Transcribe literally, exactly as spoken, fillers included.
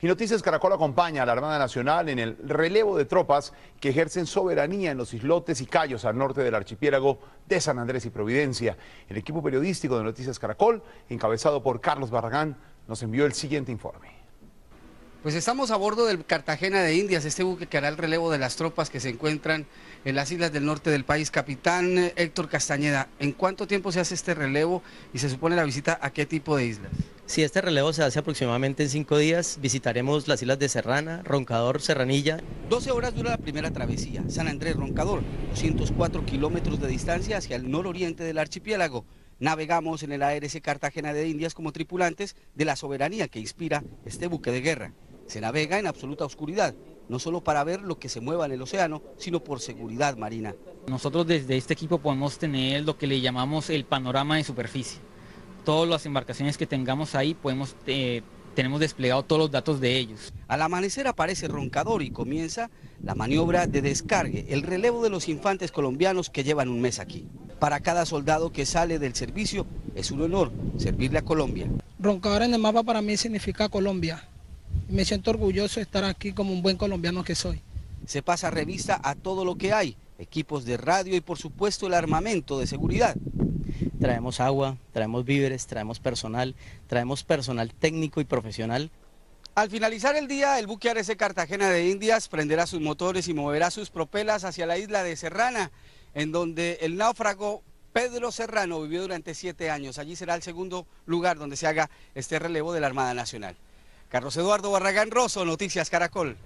Y Noticias Caracol acompaña a la Armada Nacional en el relevo de tropas que ejercen soberanía en los islotes y cayos al norte del archipiélago de San Andrés y Providencia. El equipo periodístico de Noticias Caracol, encabezado por Carlos Barragán, nos envió el siguiente informe. Pues estamos a bordo del Cartagena de Indias, este buque que hará el relevo de las tropas que se encuentran en las islas del norte del país. Capitán Héctor Castañeda, ¿en cuánto tiempo se hace este relevo y se supone la visita a qué tipo de islas? Sí, este relevo se hace aproximadamente en cinco días, visitaremos las islas de Serrana, Roncador, Serranilla. doce horas dura la primera travesía, San Andrés, Roncador, doscientos cuatro kilómetros de distancia hacia el nororiente del archipiélago. Navegamos en el A R C Cartagena de Indias como tripulantes de la soberanía que inspira este buque de guerra. Se navega en absoluta oscuridad, no solo para ver lo que se mueva en el océano, sino por seguridad marina. Nosotros desde este equipo podemos tener lo que le llamamos el panorama de superficie. Todas las embarcaciones que tengamos ahí, podemos, eh, tenemos desplegado todos los datos de ellos. Al amanecer aparece Roncador y comienza la maniobra de descargue, el relevo de los infantes colombianos que llevan un mes aquí. Para cada soldado que sale del servicio, es un honor servirle a Colombia. Roncador en el mapa para mí significa Colombia. Me siento orgulloso de estar aquí como un buen colombiano que soy. Se pasa revista a todo lo que hay, equipos de radio y por supuesto el armamento de seguridad. Traemos agua, traemos víveres, traemos personal, traemos personal técnico y profesional. Al finalizar el día, el buque A R C Cartagena de Indias prenderá sus motores y moverá sus propelas hacia la isla de Serrana, en donde el náufrago Pedro Serrano vivió durante siete años. Allí será el segundo lugar donde se haga este relevo de la Armada Nacional. Carlos Eduardo Barragán Rosso, Noticias Caracol.